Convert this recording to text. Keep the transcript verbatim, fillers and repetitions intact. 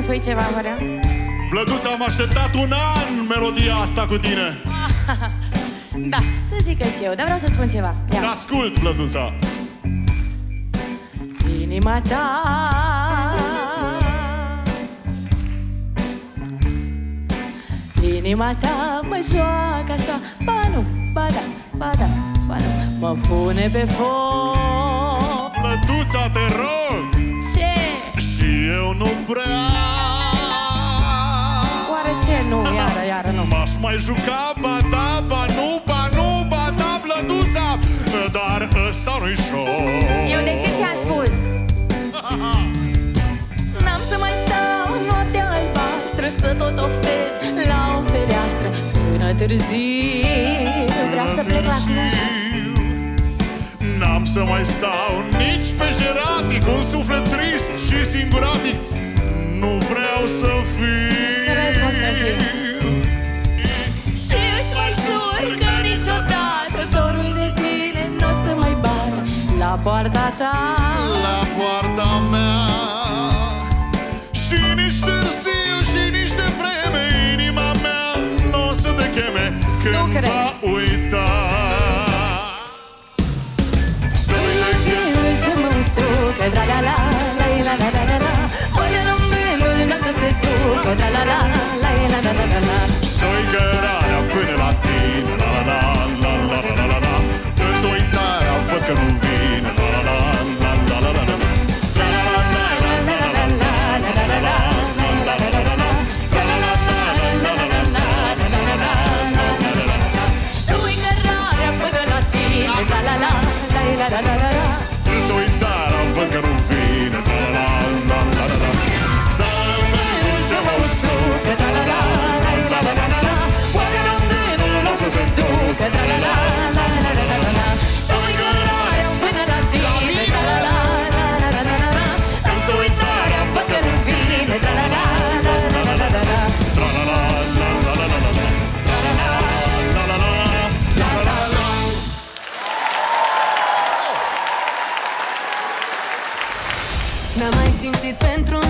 să-mi spui ceva, vă rog? Vlăduța, am așteptat un an melodia asta cu tine. Da, să zică și eu, dar vreau să spun ceva. Ia. Ascult, Vlăduța. Inima ta Inima ta mă joacă așa, ba nu, ba da, ba da, ba nu, mă pune pe foc. Vlăduța, te rog. Ce? Și eu nu vreau. Oare ce nu? Iară, iară nu. M-aș mai juca, ba da, ba nu, ba nu, ba da, Vlăduța, dar ăsta nu-i show. Eu de cât ți-am spus? N-am să mai stau în noaptea albastră, să tot oftez la o fereastră până târziu. Vreau să plec la Cluj. N-am să mai stau nici pe jeratic, un suflet trist și singuratic nu vreau să fiu. Cred că o să fiu. Și îți mai jur că niciodată dorul de tine n-o să mai bată la poarta ta, la poarta mea. Și nici târziu și nici de vreme inima mea n-o să te cheme când va uita. Că draga la la la la la la la, până la mândul nostru se ducă la la la la la la la la la. Soi cărarea până la tine, la la la la la la la la. Îți uitarea văd că nu vine, la la la la la la la la. Soi cărarea până la tine, la la la la la la la la. Îți uitarea văd că nu vine, da-la-la-la-la-la-la. Să-mi mândul ce mă usucă, da-la-la-la-la-la-la-la. Poate la mândul nostru se ducă, da-la-la-la-la-la-la-la. Să-mi cărarea până la tine, da-la-la-la-la-la-la-la. Îți uitarea văd că nu vine, da-la-la-la-la-la-la-la-la. Da-la-la-la-la-la-la-la-la. N-am mai simțit pentru